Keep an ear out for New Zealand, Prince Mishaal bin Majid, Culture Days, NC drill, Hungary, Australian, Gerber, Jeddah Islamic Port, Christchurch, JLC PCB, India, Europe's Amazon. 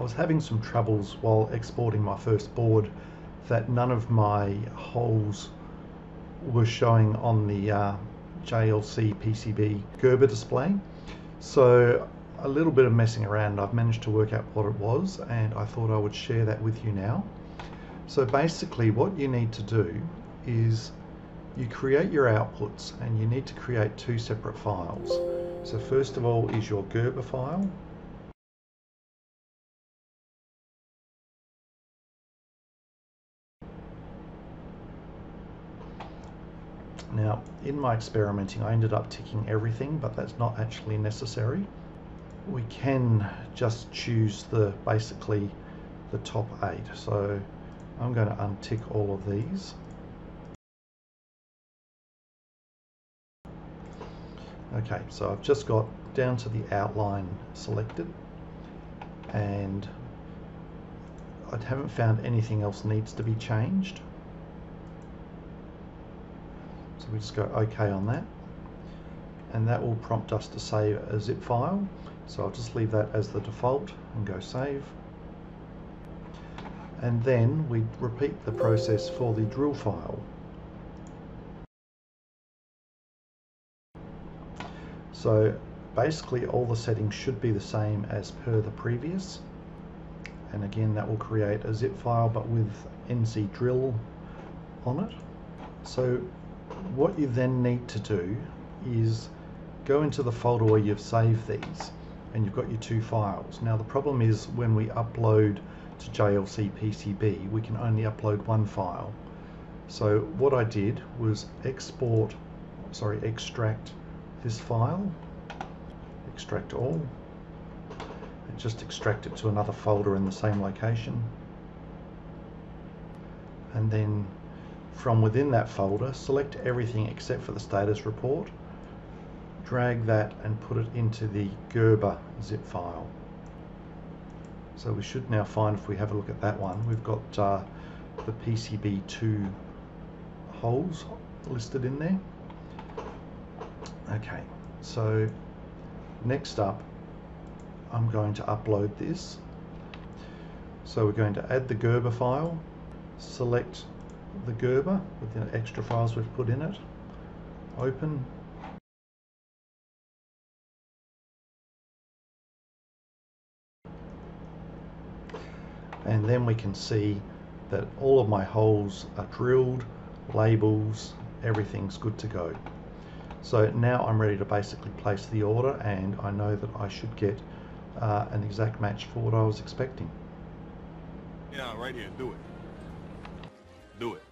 I was having some troubles while exporting my first board that none of my holes were showing on the JLC PCB Gerber display. So a little bit of messing around, I've managed to work out what it was, and I thought I would share that with you now. So basically what you need to do is you create your outputs, and you need to create two separate files. So first of all is your Gerber file. Now, in my experimenting, I ended up ticking everything, but that's not actually necessary. We can just choose basically the top 8. So I'm going to untick all of these. Okay, so I've just got down to the outline selected, and I haven't found anything else needs to be changed. So we just go OK on that, and that will prompt us to save a zip file. So I'll just leave that as the default and go save. And then we repeat the process for the drill file. So basically all the settings should be the same as per the previous. And again, that will create a zip file, but with NC drill on it. So what you then need to do is go into the folder where you've saved these, and you've got your two files. Now the problem is when we upload to JLC PCB, we can only upload one file. So what I did was extract this file, extract all, and just extract it to another folder in the same location. And then from within that folder, select everything except for the status report, drag that and put it into the Gerber zip file. So we should now find, if we have a look at that one, we've got the PCB2 holes listed in there. Okay, so next up, I'm going to upload this. So we're going to add the Gerber file, select the Gerber with the extra files we've put in it, open, and then we can see that all of my holes are drilled, labels, everything's good to go. So now I'm ready to basically place the order, and I know that I should get an exact match for what I was expecting. Yeah, right here, do it. Do it.